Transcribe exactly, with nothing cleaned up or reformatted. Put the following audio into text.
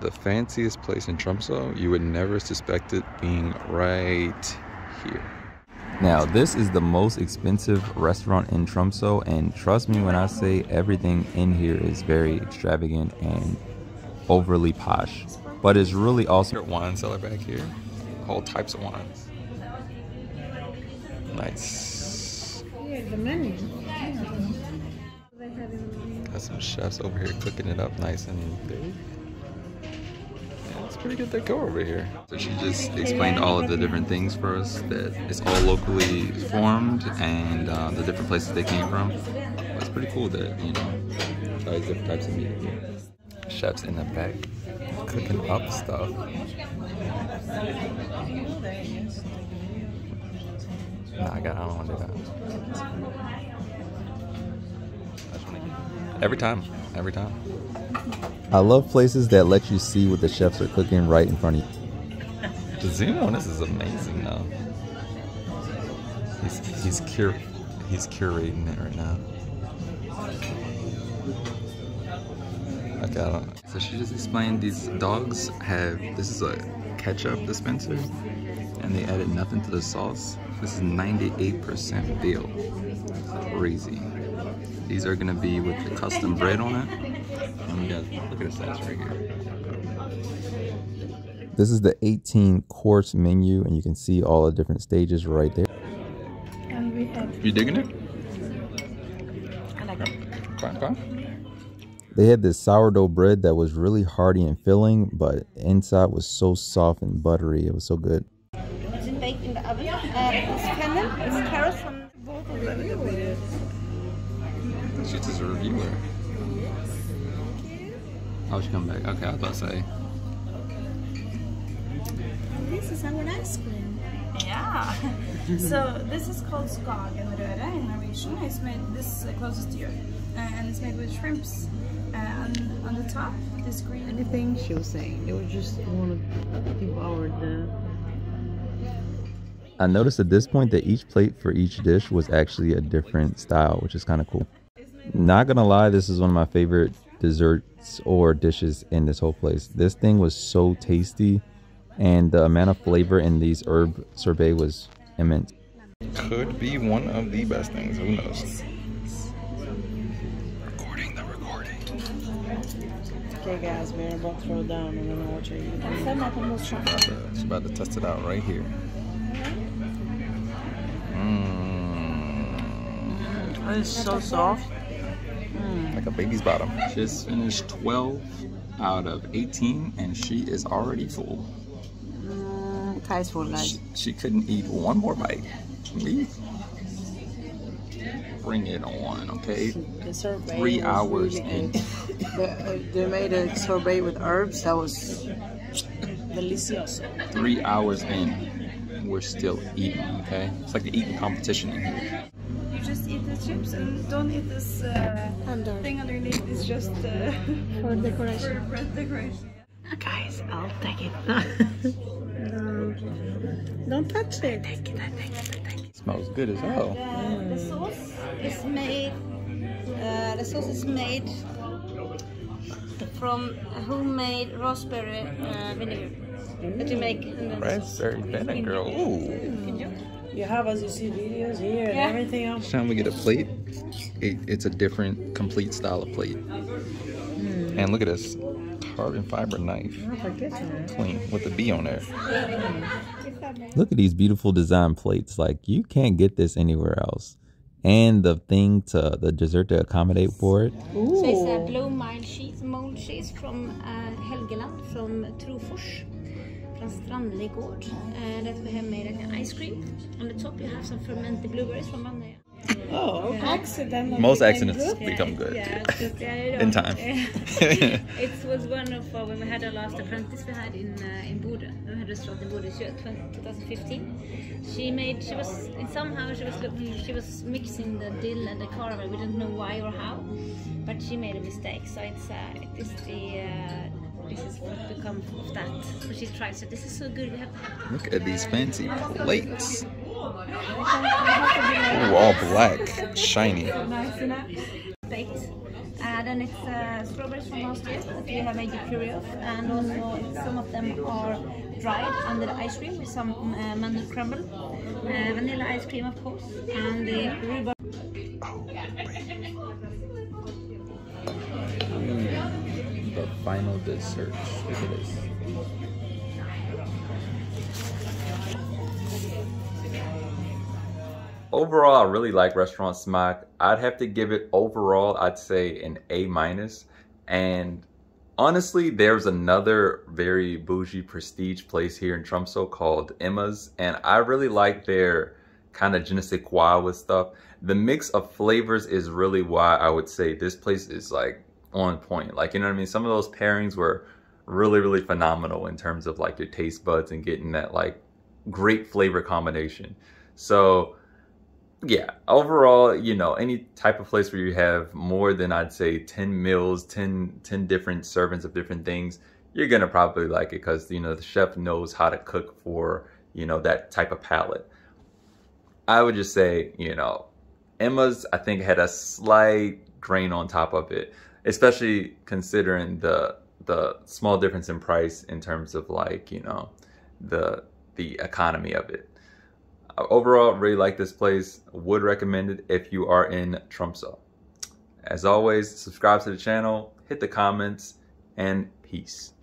the fanciest place in Tromsø. You would never suspect it being right here. Now, this is the most expensive restaurant in Tromsø, and trust me when I say everything in here is very extravagant and overly posh. But it's really awesome. Wine cellar back here, all types of wines. Nice. Yeah, the menu. Got some chefs over here cooking it up nice and big. It's pretty good decor over here. So she just explained all of the different things for us, that it's all locally formed, and uh, the different places they came from. It's pretty cool that, you know, all these different types of meat here. Chefs in the back cooking up stuff. Nah, I, got, I don't want to do that. Every time, every time. I love places that let you see what the chefs are cooking right in front of you. The zoom on this is amazing though. He's he's cur he's curating it right now. I got it. So she just explained these dogs have, this is a ketchup dispenser, and they added nothing to the sauce. This is ninety-eight percent veal. Crazy. These are gonna be with the custom bread on it. And we got, look at the sauce right here. This is the eighteen course menu, and you can see all the different stages right there. You digging it? I like it. Fine, fine. They had this sourdough bread that was really hearty and filling, but inside was so soft and buttery. It was so good. It's baked in the oven. Uh, it's cannon. It's carrots from both of them. She's just a reviewer. Oh, she come back. Okay, I was about to say. And this is our ice cream. Yeah. So this is called Skog og Røre in Norwegian. It's made this closest to you, uh, and it's made with shrimps. Uh, and on the top, this green. Anything she was saying, they would just want to devour the. I noticed at this point that each plate for each dish was actually a different style, which is kind of cool. Not gonna lie, this is one of my favorite desserts or dishes in this whole place. This thing was so tasty, and the amount of flavor in these herb sorbet was immense. Could be one of the best things, who knows. Recording the recording. Okay guys, we're about to throw down and I don't know what you're eating. She's about to test it out right here. Mmm. That is so soft. Like a baby's bottom. She's finished twelve out of eighteen, and she is already full. Mm, Kai's full, guys. She, she couldn't eat one more bite. Me? Bring it on, okay? The sorbet. Three hours in. the, uh, they made a sorbet with herbs that was delicious. Three hours in, we're still eating, okay? It's like the eating competition in here. Just eat the chips and don't eat this uh, thing underneath. It's just uh, for decoration. For bread decoration. Guys, I'll take it. No. Don't touch it. I take it, I take it, I take it. It smells good as hell. And, uh, the sauce is made. Uh, the sauce is made from homemade raspberry uh, vinegar that you make. Raspberry vinegar. Ooh. You have, as you see, videos here and yeah. everything else. Each time we get a plate, it, it's a different, complete style of plate. Mm. And look at this carbon fiber knife. Clean, with a B on there. Look at these beautiful design plates. Like, you can't get this anywhere else. And the thing to, the dessert to accommodate for it. Ooh. So it's a blue mold cheese, mold cheese from uh, Helgeland, from Trofors. Uh, that we have made an ice cream. On the top you have some fermented blueberries from Buda. Oh, okay. Accidentally. Most accidents become good. Yeah, yeah. Just, yeah, you know, in time. It was one of uh, when we had our last apprentice we had in uh, in Buda. We had a restaurant in Buda in twenty fifteen. She made she was somehow she was looking she was mixing the dill and the caraway. We don't know why or how, but she made a mistake. So it's uh, it is the. Uh, This is what become of that. So she tried. So this is so good. We have to look at these fancy plates. Ooh, all black, shiny. Baked. Uh, then it's uh, strawberries from last year that we have made a puree of, and also some of them are dried under the ice cream with some uh, mango crumble, uh, vanilla ice cream of course, and the rhubarb. Mm, the final dessert. Look at this. Overall, I really like restaurant Smak. I'd have to give it overall, I'd say an A minus. And honestly, there's another very bougie prestige place here in Tromsø called Emma's. And I really like their kind of je ne sais quoi with stuff. The mix of flavors is really why I would say this place is like on point. Like, you know what I mean? Some of those pairings were really, really phenomenal in terms of like your taste buds and getting that like great flavor combination. So yeah, overall, you know, any type of place where you have more than I'd say ten meals, ten, ten different servings of different things, you're going to probably like it because, you know, the chef knows how to cook for, you know, that type of palate. I would just say, you know, Emma's, I think, had a slight grain on top of it, especially considering the the small difference in price in terms of like, you know, the the economy of it. Overall, really like this place. Would recommend it if you are in Tromsø. As always, subscribe to the channel, hit the comments, and peace.